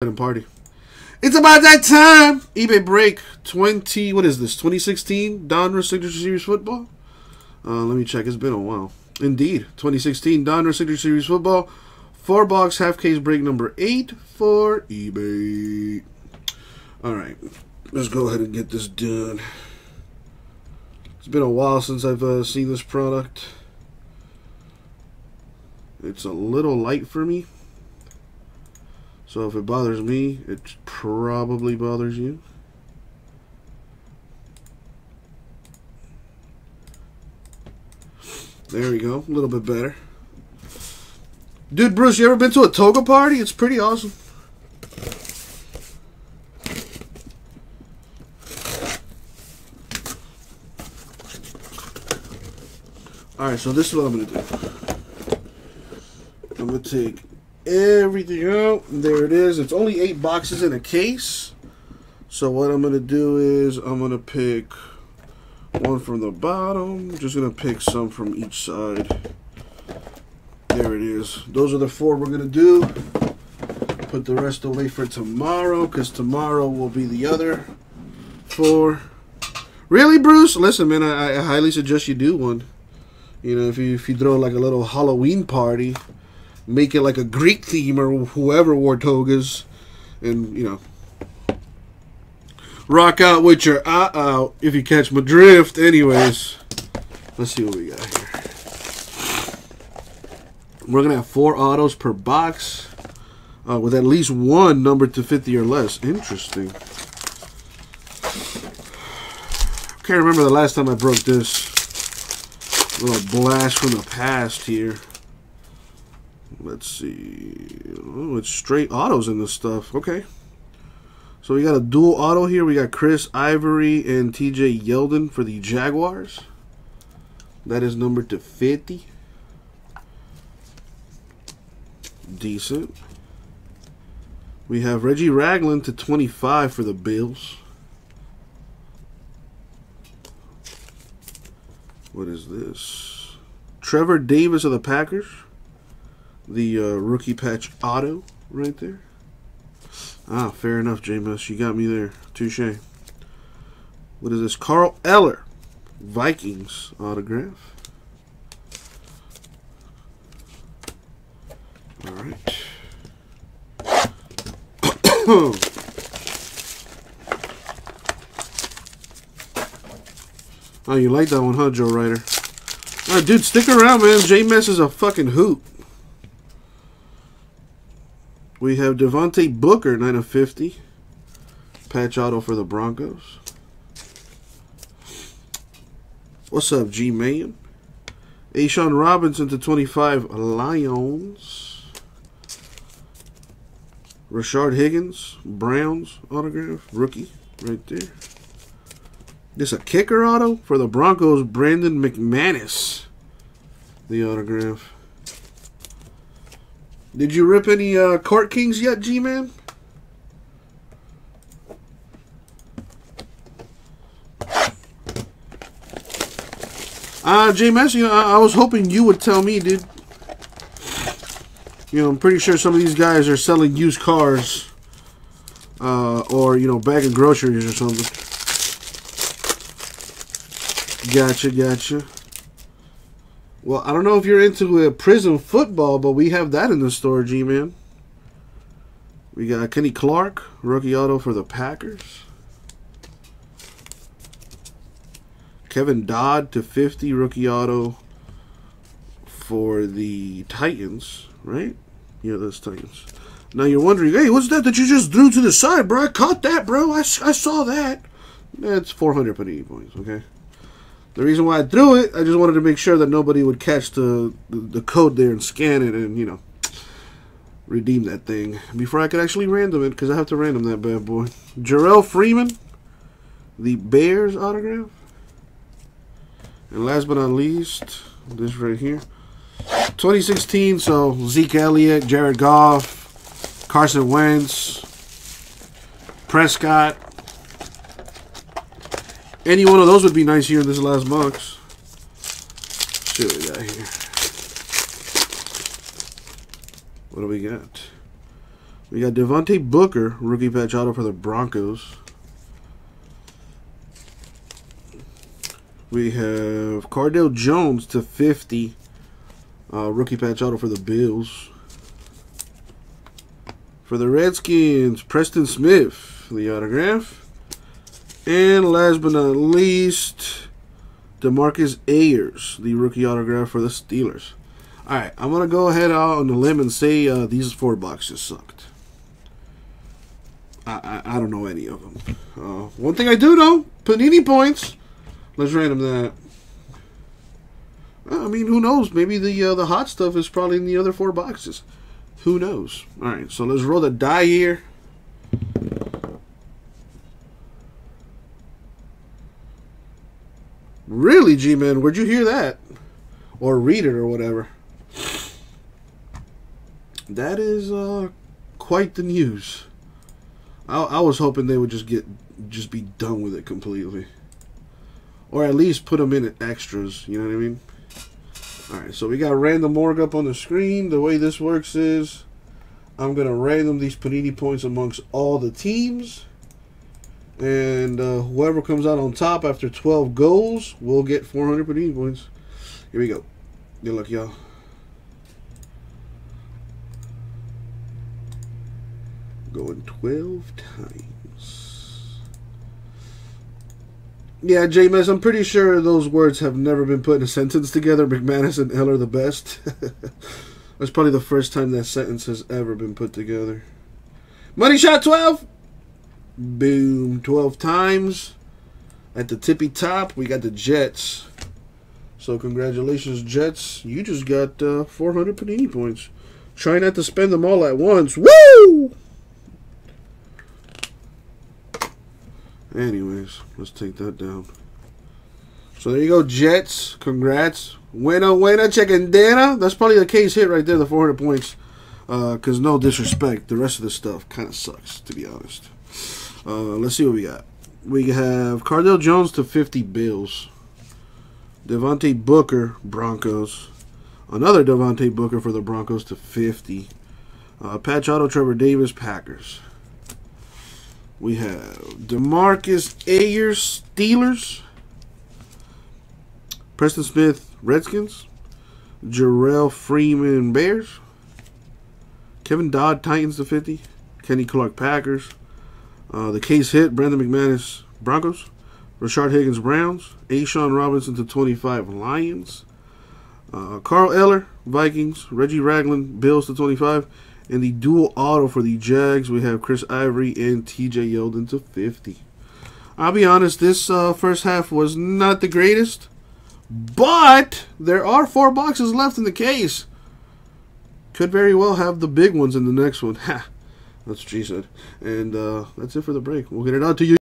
And party. It's about that time. eBay break 20. What is this? 2016 Donruss Signature Series football. Let me check. It's been a while. Indeed, 2016 Donruss Signature Series football. 4-box half case break number 8 for eBay. All right, let's go ahead and get this done. It's been a while since I've seen this product. It's a little light for me. So if it bothers me, it probably bothers you. There we go. A little bit better. Dude, Bruce, you ever been to a toga party? It's pretty awesome. Alright, so this is what I'm going to do. I'm going to take everything out. There it is. It's only 8 boxes in a case. So what I'm going to do is I'm going to pick one from the bottom. Just going to pick some from each side. There it is. Those are the 4 we're going to do. Put the rest away for tomorrow, because tomorrow will be the other 4. Really, Bruce? Listen, man, I highly suggest you do one. You know, if you throw like a little Halloween party, make it like a Greek theme or whoever wore togas, and you know, rock out with your eye out if you catch my drift. Anyways, let's see what we got here. We're gonna have 4 autos per box, with at least one numbered to 50 or less. Interesting. Can't remember the last time I broke this. A little blast from the past here. Let's see. Oh, it's straight autos in this stuff. Okay. So we got a dual auto here. We got Chris Ivory and TJ Yeldon for the Jaguars. That is numbered to 50. Decent. We have Reggie Ragland to 25 for the Bills. What is this? Trevor Davis of the Packers. The rookie patch auto right there. Ah, fair enough, Jameis. You got me there. Touche. What is this? Carl Eller, Vikings autograph. All right. Oh, you like that one, huh, Joe Ryder? All right, dude, stick around, man. Jameis is a fucking hoot. We have Devontae Booker, 9 of 50. Patch auto for the Broncos. What's up, G-Man? A'shaun Robinson to 25, Lions. Rashard Higgins, Browns autograph. Rookie, right there. This a kicker auto for the Broncos, Brandon McManus. The autograph. Did you rip any Court Kings yet, G-Man? J-Mess, you know, I was hoping you would tell me, dude. You know, I'm pretty sure some of these guys are selling used cars or, you know, bagging groceries or something. Gotcha, gotcha. Well, I don't know if you're into prison football, but we have that in the store, G-Man. We got Kenny Clark, rookie auto for the Packers. Kevin Dodd to 50, rookie auto for the Titans, right? Yeah, those Titans. Now you're wondering, hey, what's that you just threw to the side, bro? I caught that, bro. I saw that. That's 400 Panini points, okay? The reason why I threw it, I just wanted to make sure that nobody would catch the code there and scan it and, you know, redeem that thing before I could actually random it, because I have to random that bad boy. Jarrell Freeman, the Bears autograph. And last but not least, this right here. 2016, so Zeke Elliott, Jared Goff, Carson Wentz, Prescott. Any one of those would be nice here in this last box. Let's see what we got here. What do we got? We got Devontae Booker, rookie patch auto for the Broncos. We have Cardale Jones /50, rookie patch auto for the Bills. For the Redskins, Preston Smith, the autograph. And last but not least, DeMarcus Ayers, the rookie autograph for the Steelers. All right, I'm going to go ahead out on a limb and say these 4 boxes sucked. I don't know any of them. One thing I do know, Panini points. Let's random that. I mean, who knows? Maybe the hot stuff is probably in the other 4 boxes. Who knows? All right, so let's roll the die here. Really, G-Man, where'd you hear that? Or read it or whatever. That is quite the news. I was hoping they would just be done with it completely. Or at least put them in extras, you know what I mean? Alright, so we got random org up on the screen. The way this works is I'm going to random these Panini points amongst all the teams. And whoever comes out on top after 12 goals will get 400 Panini points. Here we go. Good luck, y'all. Going 12 times. Yeah, J-Mess, I'm pretty sure those words have never been put in a sentence together. McManus and Eller the best. That's probably the first time that sentence has ever been put together. Money shot 12. Boom. 12 times. At the tippy top, we got the Jets. So congratulations, Jets. You just got 400 Panini points. Try not to spend them all at once. Woo! Anyways, let's take that down. So there you go, Jets. Congrats. Buena, buena, chicken dinner. That's probably the case hit right there, the 400 points. Because no disrespect, the rest of this stuff kind of sucks, to be honest. Let's see what we got. We have Cardale Jones /50 Bills. Devontae Booker, Broncos. Another Devontae Booker for the Broncos /50. Patch auto, Trevor Davis, Packers. We have DeMarcus Ayers, Steelers. Preston Smith, Redskins. Jarrell Freeman, Bears. Kevin Dodd, Titans /50. Kenny Clark, Packers. The case hit, Brandon McManus, Broncos. Rashard Higgins, Browns. A'shaun Robinson /25, Lions. Carl Eller, Vikings. Reggie Ragland, Bills /25. And the dual auto for the Jags, we have Chris Ivory and TJ Yeldon /50. I'll be honest, this first half was not the greatest. But there are 4 boxes left in the case. Could very well have the big ones in the next one. Ha! That's what she said. And that's it for the break. We'll get it out to you.